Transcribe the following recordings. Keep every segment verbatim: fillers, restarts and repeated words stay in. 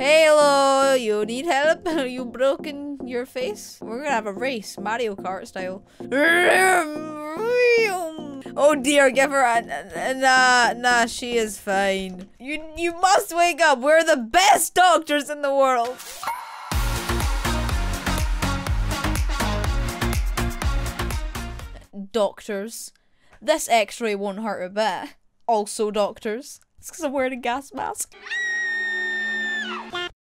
Hello, you need help? Are you broken your face? We're gonna have a race, Mario Kart style. Oh dear, give her a... Nah, nah, she is fine. You, you must wake up. We're the best doctors in the world. Doctors. This x-ray won't hurt a bit. Also doctors. It's because I'm wearing a gas mask.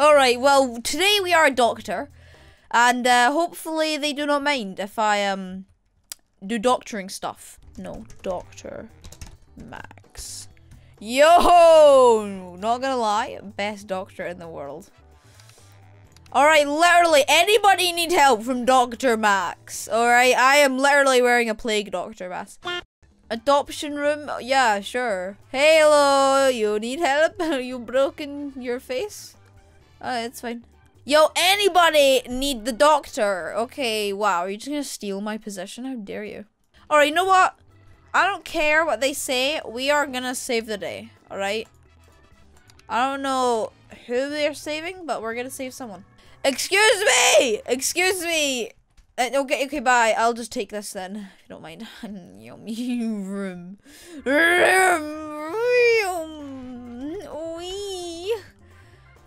Alright, well, today we are a doctor. And uh, hopefully they do not mind if I um do doctoring stuff. No, Doctor Max. Yo! Not gonna lie, best doctor in the world. Alright, literally, anybody need help from Doctor Max? Alright, I am literally wearing a plague doctor mask. Adoption room? Yeah, sure. Hello, you need help? Are you broken your face? Oh, it's fine. Yo, anybody need the doctor? Okay, wow, are you just gonna steal my position? How dare you? Alright, you know what? I don't care what they say. We are gonna save the day, alright? I don't know who they're saving, but we're gonna save someone. Excuse me! Excuse me! Uh, okay, okay, bye. I'll just take this then, if you don't mind. Yummy room.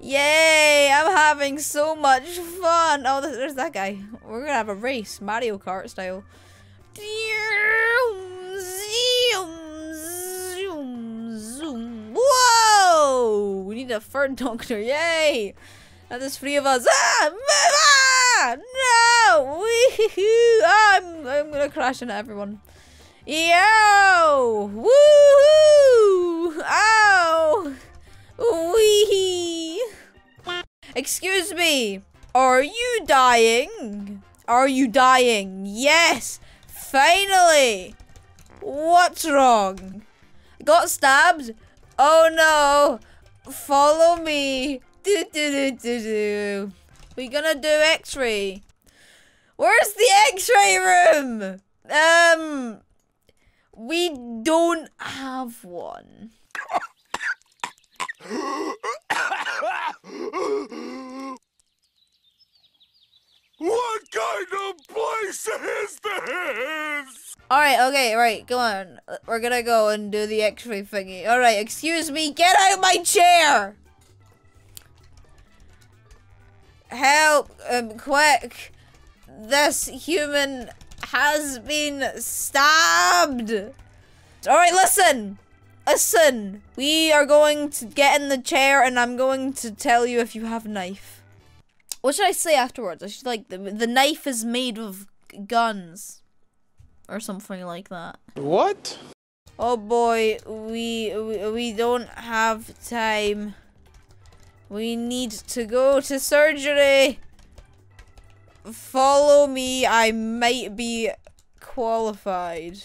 Yay! I'm having so much fun. Oh, there's that guy. We're gonna have a race, Mario Kart style. Whoa! We need a third doctor. Yay! Now there's three of us. Ah! Mama! No! Woohoo! I'm I'm gonna crash into everyone. Yo! Woohoo! Ow! Wee! Excuse me. Are you dying? Are you dying? Yes. Finally. What's wrong? Got stabbed? Oh no. Follow me. Do do do do do. We're gonna do X-ray. Where's the X-ray room? Um, we don't have one. What kind of place is this? Alright, okay, right, go on. We're gonna go and do the X-ray thingy. Alright, excuse me, get out of my chair! Help, um, quick. This human has been stabbed. Alright, listen. Listen, we are going to get in the chair and I'm going to tell you if you have a knife. What should I say afterwards? I should like, the, the knife is made of guns. Or something like that. What? Oh boy, we, we, we don't have time. We need to go to surgery. Follow me, I might be qualified.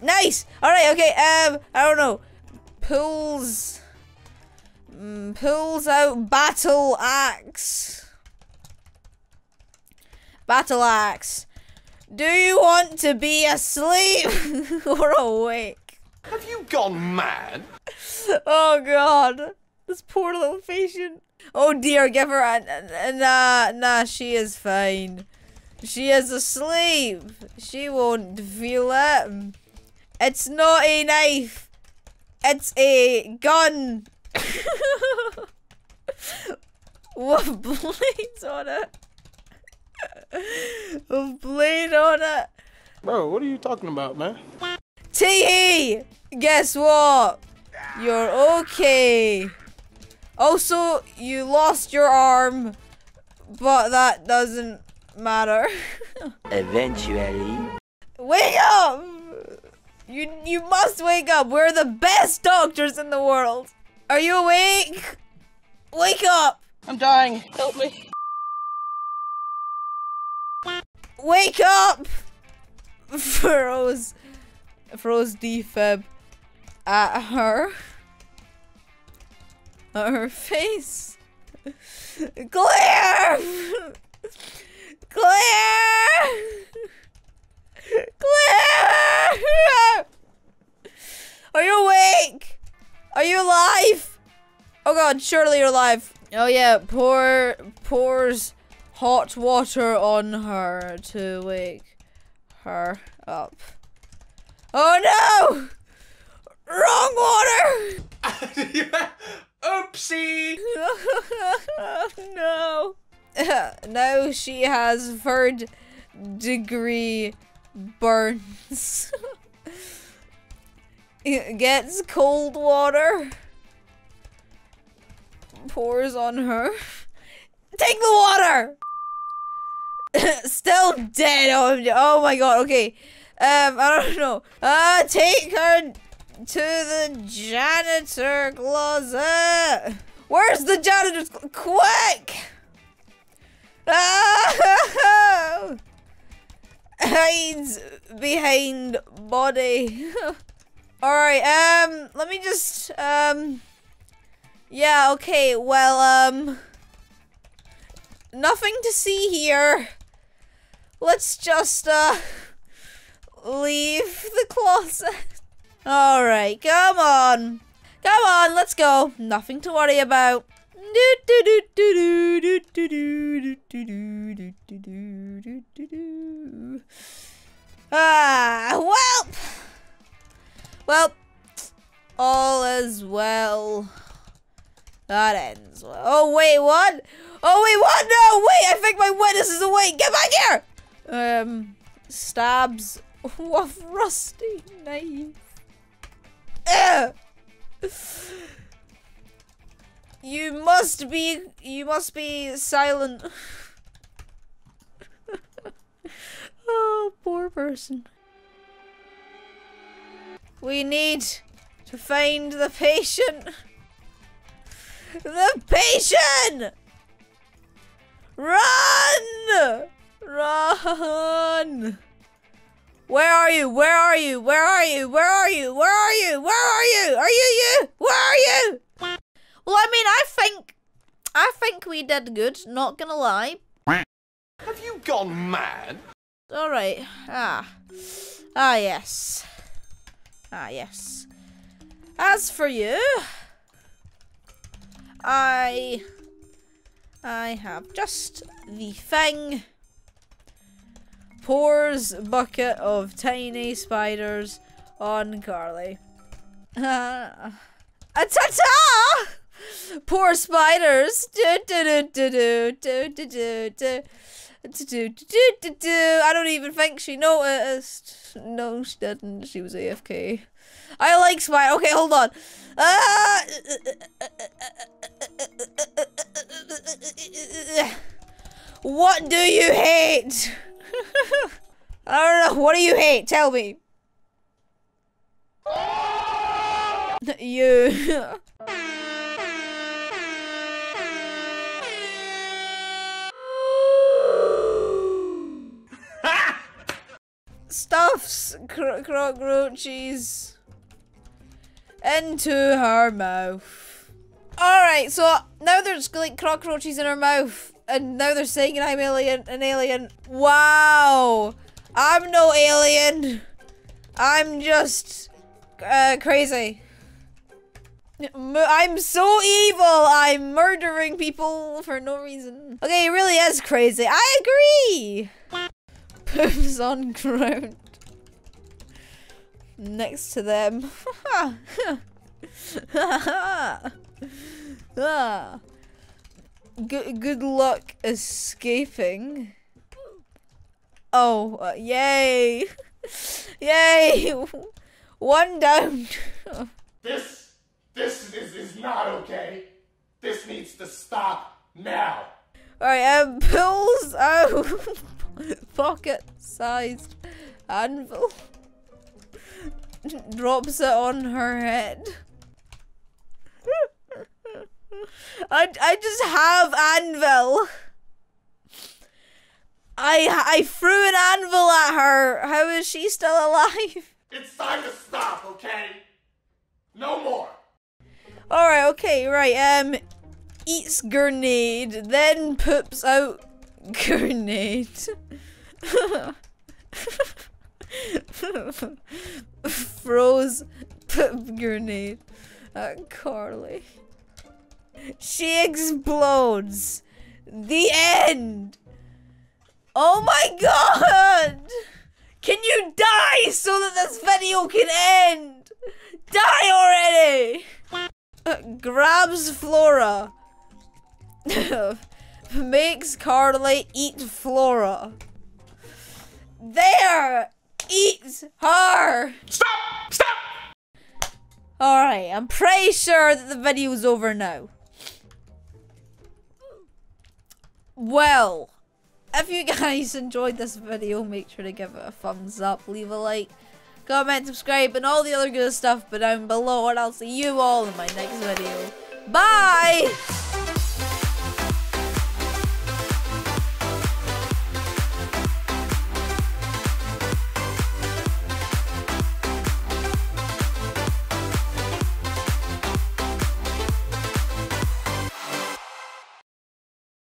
Nice! Alright, okay, um, I don't know. Pulls... Mm, pulls out battle axe. Battle axe. Do you want to be asleep or awake? Have you gone mad? Oh god. This poor little patient. Oh dear, give her a... Nah, nah, she is fine. She is asleep. She won't feel it. It's not a knife. It's a gun. With blades on it. With blade on it. Bro, what are you talking about, man? Tee-hee! Guess what? You're okay. Also, you lost your arm. But that doesn't matter. Eventually. Wake up! You you must wake up. We're the best doctors in the world. Are you awake? Wake up. I'm dying. Help me. Wake up. Froze. Froze defib at her. At her face. Claire. Claire. Claire! Are you awake? Are you alive? Oh god, surely you're alive. Oh yeah, pour pours hot water on her to wake her up. Oh no! Wrong water! Oopsie! No. Now she has third degree burns. Gets cold water. Pours on her. Take the water! Still dead. Oh, oh my god, okay. Um, I don't know. Uh, take her to the janitor closet. Where's the janitor's closet? Quick! Ah! Hides behind body. Alright, um, let me just, um... yeah, okay, well, um... nothing to see here. Let's just, uh... leave the closet. Alright, come on. Come on, let's go. Nothing to worry about. Ah, welp! Well, all is well. That ends well. Oh, wait, what? Oh, wait, what? No, wait, I think my witness is awake. Get back here! Um, stabs with rusty knife. Ugh. You must be, you must be silent. Oh, poor person. We need to find the patient. The patient! Run! Run! Where are you? Where are you? Where are you? Where are you? Where are you? Where are you? Are you you? Where are you? Well, I mean, I think... I think we did good, not gonna lie. Have you gone mad? Alright. Ah. Ah, yes. Ah, yes. As for you... I... I have just the thing. Pours bucket of tiny spiders on Carly. Uh, a ta-ta! Poor spiders! I don't even think she noticed. No, she didn't. She was A F K. I like spiders. Okay, hold on. Uh, what do you hate? I don't know. What do you hate? Tell me. You. Stuffs cro cockroaches into her mouth. Alright, so now there's like cockroaches in her mouth. And now they're saying I'm alien, an alien. Wow. I'm no alien. I'm just uh, crazy. I'm so evil. I'm murdering people for no reason. Okay, it really is crazy. I agree. Poops on ground. Next to them. ah. Good, good luck escaping. Oh, uh, yay! Yay! One down. this, this is, is not okay. This needs to stop now. All right, um, pulls out pocket-sized anvil, drops it on her head. I, I just have anvil. I I threw an anvil at her. How is she still alive? It's time to stop, okay? No more. All right, okay, right. Um, eats grenade, then poops out grenade. Froze poop grenade at Carly. She explodes. The end. Oh my god. Can you die so that this video can end? Die already. Uh, grabs Flora. Makes Carly eat Flora. There! Eats her! Stop! Stop! Alright, I'm pretty sure that the video's over now. Well, if you guys enjoyed this video, make sure to give it a thumbs up, leave a like, comment, subscribe, and all the other good stuff down below, and I'll see you all in my next video. Bye!